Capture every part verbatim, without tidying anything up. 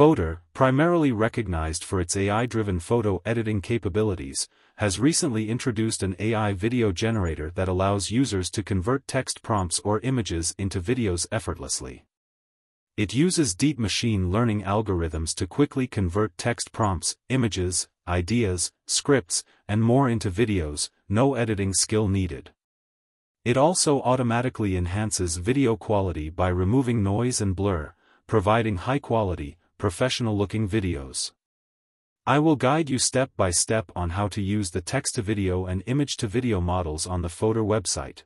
Fotor, primarily recognized for its A I-driven photo editing capabilities, has recently introduced an A I video generator that allows users to convert text prompts or images into videos effortlessly. It uses deep machine learning algorithms to quickly convert text prompts, images, ideas, scripts, and more into videos, no editing skill needed. It also automatically enhances video quality by removing noise and blur, providing high-quality, professional-looking videos. I will guide you step by step on how to use the text-to-video and image-to-video models on the Fotor website.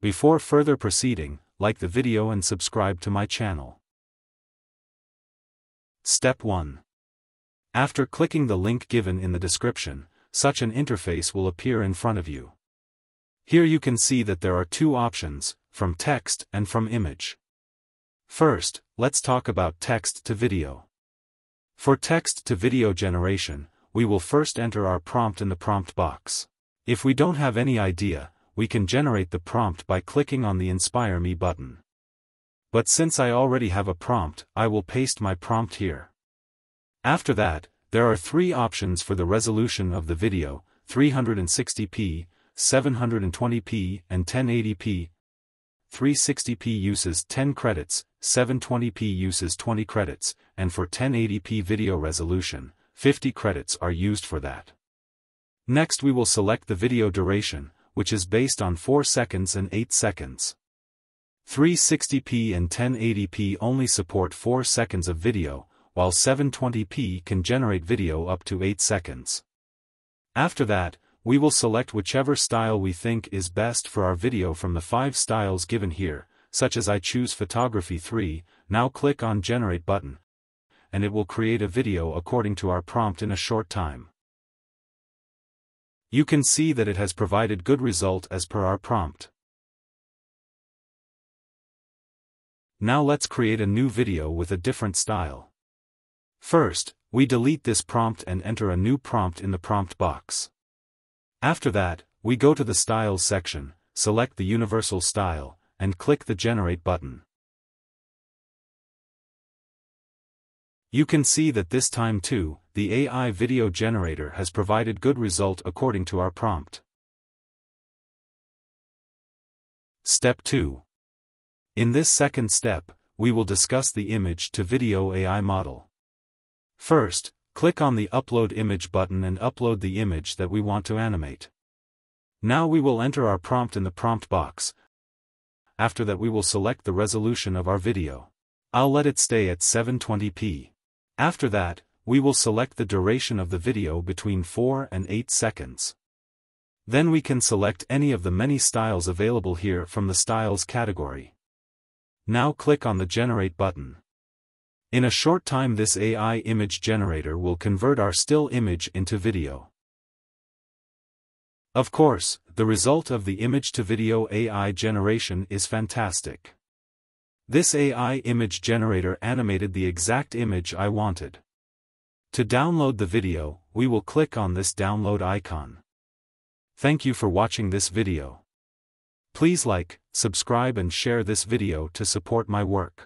Before further proceeding, like the video and subscribe to my channel. Step one. After clicking the link given in the description, such an interface will appear in front of you. Here you can see that there are two options, from text and from image. First, let's talk about text-to-video. For text-to-video generation, we will first enter our prompt in the prompt box. If we don't have any idea, we can generate the prompt by clicking on the Inspire Me button. But since I already have a prompt, I will paste my prompt here. After that, there are three options for the resolution of the video, three sixty p, seven twenty p and ten eighty p. three sixty p uses ten credits, seven twenty p uses twenty credits, and for ten eighty p video resolution, fifty credits are used for that. Next we will select the video duration, which is based on four seconds and eight seconds. three sixty p and ten eighty p only support four seconds of video, while seven twenty p can generate video up to eight seconds. After that, we will select whichever style we think is best for our video from the five styles given here, such as I choose Photography three, now click on Generate button, and it will create a video according to our prompt in a short time. You can see that it has provided good result as per our prompt. Now let's create a new video with a different style. First, we delete this prompt and enter a new prompt in the prompt box. After that, we go to the Styles section, select the universal style, and click the Generate button. You can see that this time too, the A I video generator has provided good result according to our prompt. Step two. In this second step, we will discuss the image-to-video A I model. First, click on the Upload Image button and upload the image that we want to animate. Now we will enter our prompt in the prompt box. After that we will select the resolution of our video. I'll let it stay at seven twenty p. After that, we will select the duration of the video between four and eight seconds. Then we can select any of the many styles available here from the styles category. Now click on the Generate button. In a short time this A I image generator will convert our still image into video. Of course, the result of the image-to-video A I generation is fantastic. This A I image generator animated the exact image I wanted. To download the video, we will click on this download icon. Thank you for watching this video. Please like, subscribe and share this video to support my work.